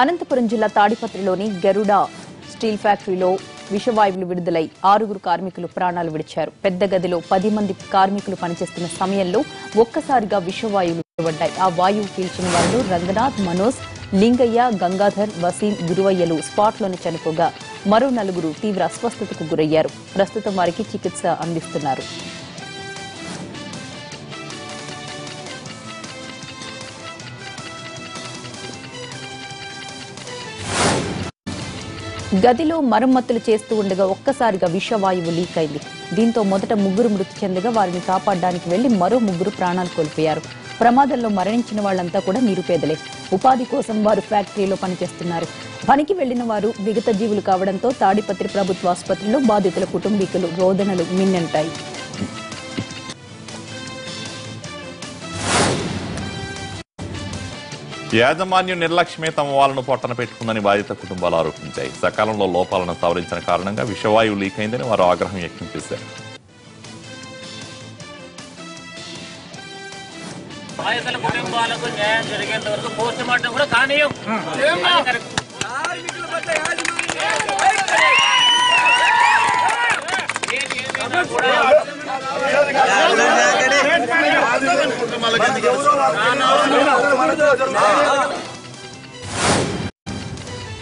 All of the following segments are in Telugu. అనంతపురం జిల్లా తాడిపత్రిలోని గరుడ స్టీల్ ఫ్యాక్టరీలో విషవాయువులు విడుదలై ఆరుగురు కార్మికులు ప్రాణాలు విడిచారు. పెద్ద గదిలో 10 మంది కార్మికులు పనిచేస్తున్న సమయంలో ఒక్కసారిగా విషవాయువులు వెలువడ్డాయి. ఆ వాయువు పీల్చిన వారు రంగనాథ్, మనోజ్, లింగయ్య, గంగాధర్, వసీం, గురువయ్యలు స్పాట్లోనే చనిపోగా మరో నలుగురు తీవ్ర అస్వస్థతకు గురయ్యారు. ప్రస్తుతం వారికి చికిత్స అందిస్తున్నారు. గదిలో మరమ్మతులు చేస్తూ ఉండగా ఒక్కసారిగా విషవాయువు లీక్ అయింది. దీంతో మొదట 3 మృతి చెందగా వారిని కాపాడడానికి వెళ్లి మరో 3 ప్రాణాలు కోల్పోయారు. ప్రమాదంలో మరణించిన వాళ్లంతా కూడా నిరుపేదలే. ఉపాధి కోసం వారు ఫ్యాక్టరీలో పనిచేస్తున్నారు. పనికి వెళ్లిన వారు విగత జీవులు కావడంతో తాడిపత్రి ప్రభుత్వ ఆసుపత్రిలో బాధితుల కుటుంబీకులు రోదనలు మిన్నంటాయి. యాజమాన్యం నిర్లక్ష్యమే తమ వాళ్లను పొట్టన పెట్టుకుందని బాధిత కుటుంబాలు ఆరోపించాయి. సకాలంలో లోపాలను సవరించిన కారణంగా విషవాయువు లీక్ అయిందని వారు ఆగ్రహం వ్యక్తం చేశారు. బాధితుల కుటుంబాలకు న్యాయం జరిగేంత వరకు పోస్ట్ మార్టం కూడా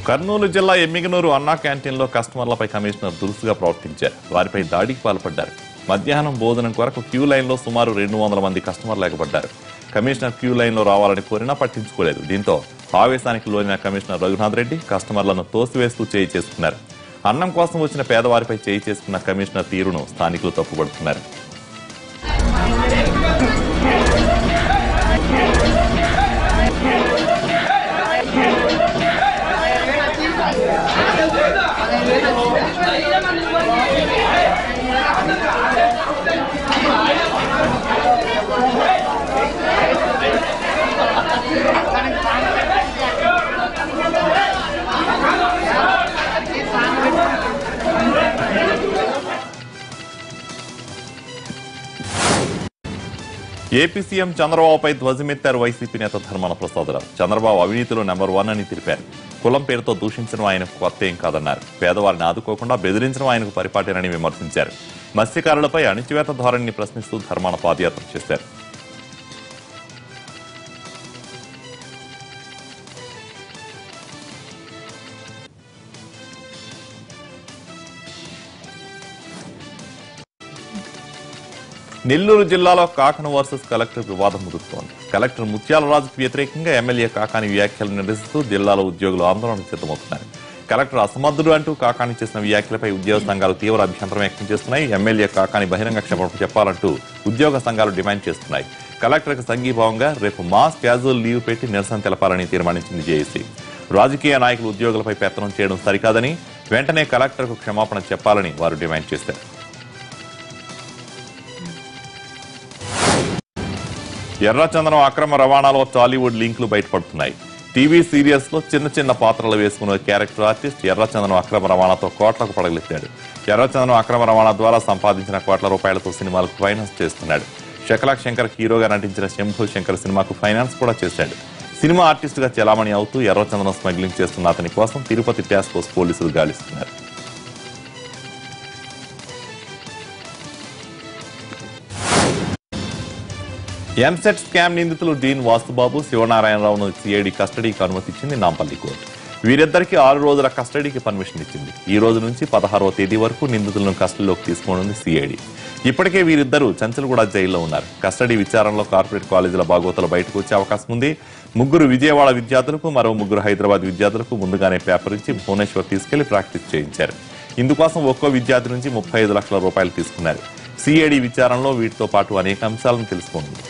కర్నూలు జిల్లా ఎమ్మిగనూరు అన్నా క్యాంటీన్లో కస్టమర్లపై కమిషనర్ దురుసుగా ప్రవర్తించారు. వారిపై దాడికి పాల్పడ్డారు. మధ్యాహ్నం భోజనం కొరకు క్యూ లైన్లో సుమారు 200 మంది కస్టమర్లు ఎగబడ్డారు. కమిషనర్ క్యూ లైన్లో రావాలని కోరినా పట్టించుకోలేదు. దీంతో ఆవేశానికి లోనైన కమిషనర్ రఘునాథ్ రెడ్డి కస్టమర్లను తోసివేస్తూ చేయి చేసుకున్నారు. అన్నం కోసం వచ్చిన పేదవారిపై చేయి చేసుకున్న కమిషనర్ తీరును స్థానికులు తప్పుపడుతున్నారు. ఏపీ సీఎం చంద్రబాబుపై ధ్వజమెత్తారు వైసీపీ నేత ధర్మాన ప్రసాదరావు. చంద్రబాబు అవినీతిలో నెంబర్ 1 అని తెలిపారు. కులం పేరుతో దూషించడం ఆయనకు కొత్త ఏం కాదన్నారు. పేదవారిని ఆదుకోకుండా బెదిరించడం ఆయనకు పరిపాటేనని విమర్శించారు. మత్స్యకారులపై అణిచివేత ధోరణిని ప్రశ్నిస్తూ ధర్మాన పాదయాత్ర చేశారు. నెల్లూరు జిల్లాలో కాకను వర్సెస్ కలెక్టర్ వివాదం ముదురుతోంది. కలెక్టర్ ముత్యాలరాజుకు వ్యతిరేకంగా ఎమ్మెల్యే కాకాని వ్యాఖ్యలు నిరసిస్తూ జిల్లాలో ఉద్యోగులు ఆందోళన సిద్ధమవుతున్నారు. కలెక్టర్ అసమర్థుడు అంటూ కాకాని చేసిన వ్యాఖ్యలపై ఉద్యోగ సంఘాలు తీవ్ర అభ్యంతరం వ్యక్తం చేస్తున్నాయి. ఎమ్మెల్యే కాకాని బహిరంగ క్షమాపణ చెప్పాలంటూ ఉద్యోగ సంఘాలు డిమాండ్ చేస్తున్నాయి. కలెక్టర్కు సంఘీభావంగా రేపు మాస్ క్యాజువల్ లీవ్ పెట్టి నిరసన తెలపాలని తీర్మానించింది జేఏసీ. రాజకీయ నాయకులు ఉద్యోగులపై పెత్తనం చేయడం సరికాదని వెంటనే కలెక్టర్కు క్షమాపణ చెప్పాలని వారు డిమాండ్ చేశారు. ఎర్రచందనం అక్రమ రవాణాలో టాలీవుడ్ లింకులు బయటపడుతున్నాయి. టీవీ సీరియల్స్ లో చిన్న చిన్న పాత్రలు వేసుకున్న క్యారెక్టర్ ఆర్టిస్ట్ ఎర్రచందనం అక్రమ రవాణాతో కోట్లకు పడగలెత్తాడు. ఎర్రచందనం అక్రమ రవాణా ద్వారా సంపాదించిన కోట్ల రూపాయలతో సినిమాలకు ఫైనాన్స్ చేస్తున్నాడు. శకలా శంకర్ హీరోగా నటించిన శంభు శంకర్ సినిమాకు ఫైనాన్స్ కూడా చేశాడు. సినిమా ఆర్టిస్ట్ గా చెలామణి అవుతూ ఎర్రచందనం స్మగ్లింగ్ చేస్తున్న అతని కోసం తిరుపతి టాస్క్ ఫోర్స్ పోలీసులు గాలిస్తున్నారు. ఎంసెట్ స్కామ్ నిందితులు డీన్ వాసుబాబు, శివనారాయణరావును సిఐడి కస్టడీకి అనుమతిచ్చింది నాంపల్లి కోర్టు. వీరిద్దరికీ 6 రోజుల కస్టడీకి పర్మిషన్ ఇచ్చింది. ఈ రోజు నుంచి 16వ తేదీ వరకు నిందితులను కస్టడీలోకి తీసుకోనుంది సిఐడి. ఇప్పటికే వీరిద్దరూ చంచల్గూడ జైల్లో ఉన్నారు. కస్టడీ విచారణలో కార్పొరేట్ కాలేజీల బాగోతలు బయటకు వచ్చే అవకాశం ఉంది. 3 విజయవాడ విద్యార్థులకు, మరో 3 హైదరాబాద్ విద్యార్థులకు ముందుగానే పేపర్ ఇచ్చి భువనేశ్వర్ తీసుకెళ్లి ప్రాక్టీస్ చేయించారు. ఇందుకోసం ఒక్కో విద్యార్థి నుంచి 35 లక్షల రూపాయలు తీసుకున్నారు. సిఐడి విచారణలో వీటితో పాటు అనేక అంశాలను తెలుసుకోనుంది.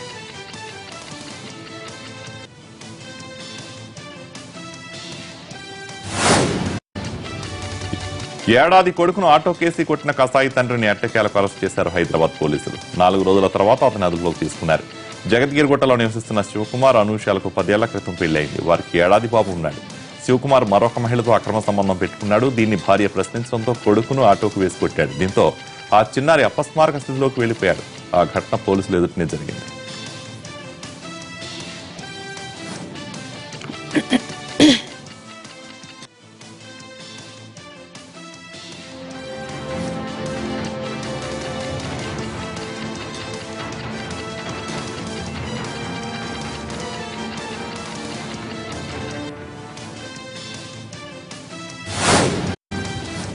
ఏడాది కొడుకును ఆటో కేసి కొట్టిన కసాయి తండ్రిని ఎట్టకేలకు అరెస్ట్ చేశారు హైదరాబాద్ పోలీసులు. 4 రోజుల తర్వాత అతని అదుపులోకి తీసుకున్నారు. జగద్గిరిగుట్టలో నివసిస్తున్న శివకుమార్, అనూషాలకు 10 ఏళ్ల క్రితం పెళ్లయింది. వారికి ఏడాది బాబు ఉన్నాడు. శివకుమార్ మరొక మహిళతో అక్రమ సంబంధం పెట్టుకున్నాడు. దీన్ని భార్య ప్రశ్నించడంతో కొడుకును ఆటోకు వేసి కొట్టాడు. దీంతో ఆ చిన్నారి అపస్మారక స్థితిలోకి వెళ్లిపోయాడు. ఆ ఘటన పోలీసులు ఎదుటనే జరిగింది.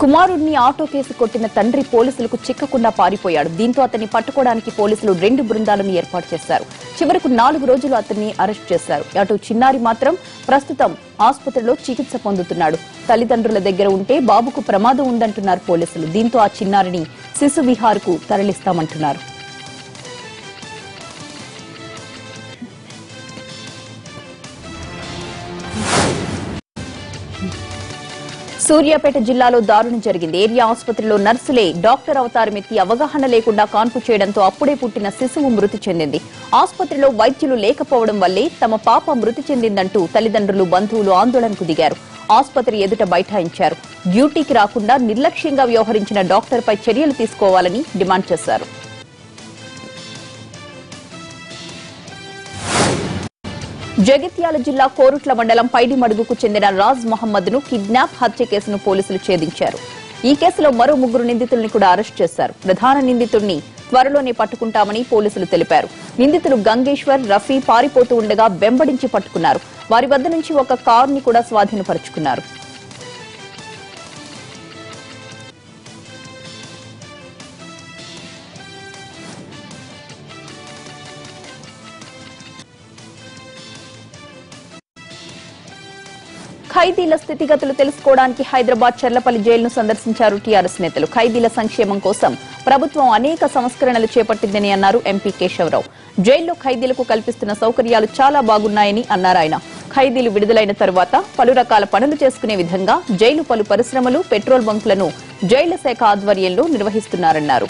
కుమారుడిని ఆటో కేసు కొట్టిన తండ్రి పోలీసులకు చిక్కకుండా పారిపోయాడు. దీంతో అతన్ని పట్టుకోవడానికి పోలీసులు రెండు బృందాలను ఏర్పాటు చేశారు. చివరకు 4 రోజులు అతన్ని అరెస్ట్ చేశారు. అటు చిన్నారి మాత్రం ప్రస్తుతం ఆసుపత్రిలో చికిత్స పొందుతున్నాడు. తల్లిదండ్రుల దగ్గర ఉంటే బాబుకు ప్రమాదం ఉందంటున్నారు పోలీసులు. దీంతో ఆ చిన్నారిని శిశు విహార్కు తరలిస్తామంటున్నారు. సూర్యాపేట జిల్లాలో దారుణం జరిగింది. ఏరియా ఆసుపత్రిలో నర్సులే డాక్టర్ అవతారం ఎత్తి అవగాహన లేకుండా కాన్పు చేయడంతో అప్పుడే పుట్టిన శిశువు మృతి చెందింది. ఆసుపత్రిలో వైద్యులు లేకపోవడం వల్లే తమ పాప మృతి చెందిందంటూ తల్లిదండ్రులు, బంధువులు ఆందోళనకు దిగారు. ఆసుపత్రి ఎదుట బైఠాయించారు. డ్యూటీకి రాకుండా నిర్లక్ష్యంగా వ్యవహరించిన డాక్టర్పై చర్యలు తీసుకోవాలని డిమాండ్ చేశారు. జగిత్యాల జిల్లా కోరుట్ల మండలం పైడిమడుగుకు చెందిన రాజ్ మహమ్మద్ ను కిడ్నాప్, హత్య కేసును పోలీసులు ఛేదించారు. ఈ కేసులో మరో 3 నిందితుల్ని కూడా అరెస్ట్ చేశారు. ప్రధాన నిందితుడిని త్వరలోనే పట్టుకుంటామని పోలీసులు తెలిపారు. నిందితులు గంగేశ్వర్, రఫీ పారిపోతూ ఉండగా వెంబడించి పట్టుకున్నారు. వారి వద్ద నుంచి ఒక కారుని కూడా స్వాధీనపరుచుకున్నారు. ఖైదీల స్థితిగతులు తెలుసుకోవడానికి హైదరాబాద్ చర్లపల్లి జైలును సందర్శించారు టీఆర్ఎస్ నేతలు. ఖైదీల సంక్షేమం కోసం ప్రభుత్వం అనేక సంస్కరణలు చేపట్టిందని అన్నారు ఎంపీ కేశవరావు. జైల్లో ఖైదీలకు కల్పిస్తున్న సౌకర్యాలు చాలా బాగున్నాయని అన్నారు ఆయన. ఖైదీలు విడుదలైన తర్వాత పలు రకాల పనులు చేసుకునే విధంగా జైలు పలు పరిశ్రమలు, పెట్రోల్ బంకులను జైళ్ల శాఖ ఆధ్వర్యంలో నిర్వహిస్తున్నారన్నారు.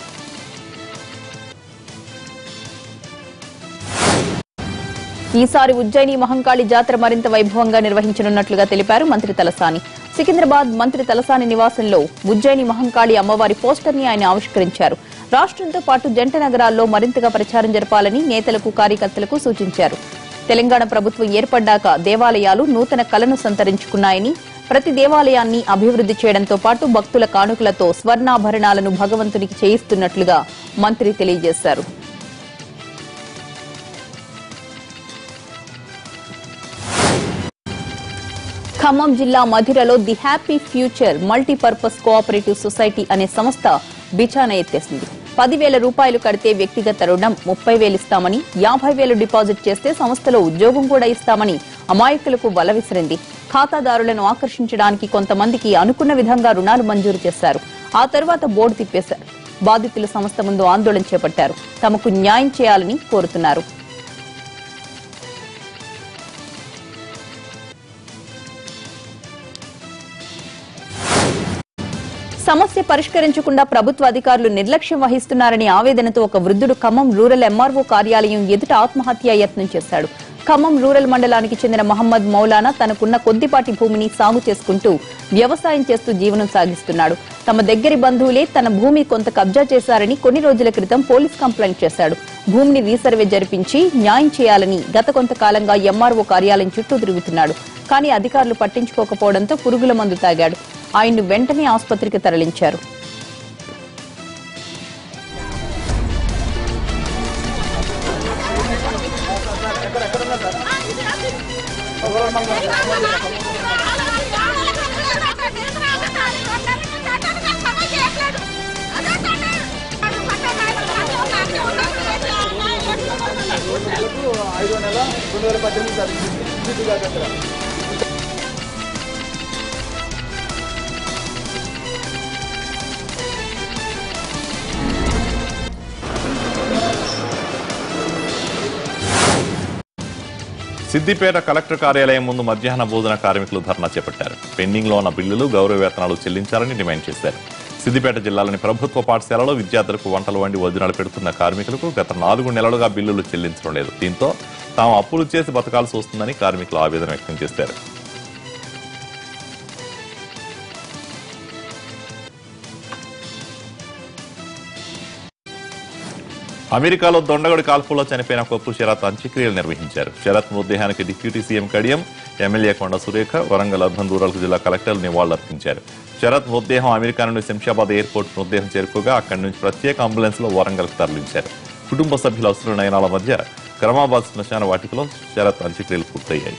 ఈసారి ఉజ్జయిని మహంకాళి జాతర మరింత వైభవంగా నిర్వహించనున్నట్లుగా తెలిపారు మంత్రి తలసాని. సికింద్రాబాద్ మంత్రి తలసాని నివాసంలో ఉజ్జయిని మహంకాళి అమ్మవారి పోస్టర్ ని ఆయన ఆవిష్కరించారు. రాష్ట్రంతో పాటు జంట నగరాల్లో మరింతగా ప్రచారం జరపాలని నేతలకు, కార్యకర్తలకు సూచించారు. తెలంగాణ ప్రభుత్వం ఏర్పడ్డాక దేవాలయాలు నూతన కళను సంతరించుకున్నాయని, ప్రతి దేవాలయాన్ని అభివృద్ధి చేయడంతో పాటు భక్తుల కానుకలతో స్వర్ణాభరణాలను భగవంతునికి చేయిస్తున్నట్లుగా మంత్రి తెలియజేశారు. ఖమ్మం జిల్లా మధిరలో the happy future multipurpose cooperative society అనే సంస్థ బిచాన ఎత్తేసింది. 10,000 రూపాయలు కడితే వ్యక్తిగత రుణం 30,000 ఇస్తామని, 50,000 డిపాజిట్ చేస్తే సంస్థలో ఉద్యోగం కూడా ఇస్తామని అమాయకులకు వల విసిరింది. ఖాతాదారులను ఆకర్షించడానికి కొంతమందికి అనుకున్న విధంగా రుణాలు మంజూరు చేశారు. ఆ తర్వాత బోర్డు తిప్పేశారు. బాధితులు సంస్థ ముందు ఆందోళన చేపట్టారు. తమకు న్యాయం చేయాలని కోరుతున్నారు. సమస్య పరిష్కరించకుండా ప్రభుత్వ అధికారులు నిర్లక్ష్యం వహిస్తున్నారని ఆవేదనతో ఒక వృద్ధుడు ఖమ్మం రూరల్ ఎంఆర్ఓ కార్యాలయం ఎదుట ఆత్మహత్యా యత్నం చేశాడు. ఖమ్మం రూరల్ మండలానికి చెందిన మహమ్మద్ మౌలానా తనకున్న కొద్దిపాటి భూమిని సాగు చేసుకుంటూ వ్యవసాయం చేస్తూ జీవనం సాగిస్తున్నాడు. తమ దగ్గరి బంధువులే తన భూమి కొంత కబ్జా చేశారని కొన్ని రోజుల క్రితం పోలీస్ కంప్లైంట్ చేశాడు. భూమిని రీసర్వే జరిపించి న్యాయం చేయాలని గత కొంతకాలంగా ఎంఆర్ఓ కార్యాలయం చుట్టూ తిరుగుతున్నాడు. కానీ అధికారులు పట్టించుకోకపోవడంతో పురుగుల మందు తాగాడు. ఆయన్ను వెంటనే ఆసుపత్రికి తరలించారు. సిద్దిపేట కలెక్టర్ కార్యాలయం ముందు మధ్యాహ్న భోజన కార్మికులు ధర్నా చేపట్టారు. పెండింగ్లో ఉన్న బిల్లులు, గౌరవ వేతనాలు చెల్లించాలని డిమాండ్ చేశారు. సిద్దిపేట జిల్లాలోని ప్రభుత్వ పాఠశాలలో విద్యార్థులకు వంటలు వండి భోజనాలు పెడుతున్న కార్మికులకు గత 4 నెలలుగా బిల్లులు చెల్లించడం లేదు. దీంతో తాము అప్పులు చేసి బతకాల్సి వస్తుందని కార్మికులు ఆవేదన వ్యక్తం చేశారు. అమెరికాలో దొండగడి కాల్పుల్లో చనిపోయిన కొప్పు శరత్ అంత్యక్రియలు నిర్వహించారు. శరత్ మృతదేహానికి deputy CM Kadiyam, MLA Konda Surekha, Warangal urban rural జిల్లా కలెక్టర్లు నివాళులర్పించారు. శరత్ మృతదేహం అమెరికా నుండి శంషాబాద్ ఎయిర్పోర్ట్ మృతదేహం చేరుకోగా అక్కడి నుంచి ప్రత్యేక అంబులెన్స్లో వరంగల్కు తరలించారు. కుటుంబ సభ్యుల అశ్రు నయనాల మధ్య క్రమాబాద్ శ్మశాన వాటికలో శరత్ అంత్యక్రియలు పూర్తయ్యాయి.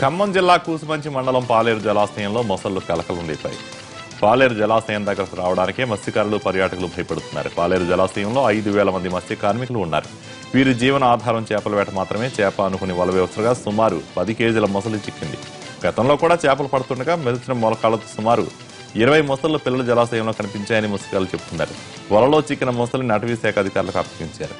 ఖమ్మం జిల్లా కూసుమంచి మండలం పాలేరు జలాశయంలో మొసళ్లు కలకలం రేపాయి. పాలేరు జలాశయం దగ్గరకు రావడానికే మత్స్యకారులు, పర్యాటకులు భయపడుతున్నారు. పాలేరు జలాశయంలో 5,000 మంది మత్స్య కార్మికులు ఉన్నారు. వీరి జీవన ఆధారం చేపల వేట మాత్రమే. చేప అనుకుని వల వ్యవస్థగా సుమారు 10 కేజీల మొసలు చిక్కింది. గతంలో కూడా చేపలు పడుతుండగా మెలిచిన మొలకాలతో సుమారు 20 మొసళ్ల పిల్లలు జలాశయంలో కనిపించాయని మత్స్యకారులు చెబుతున్నారు. వలలో చిక్కిన మొసలిని అటవీ శాఖ అధికారులకు అప్పగించారు.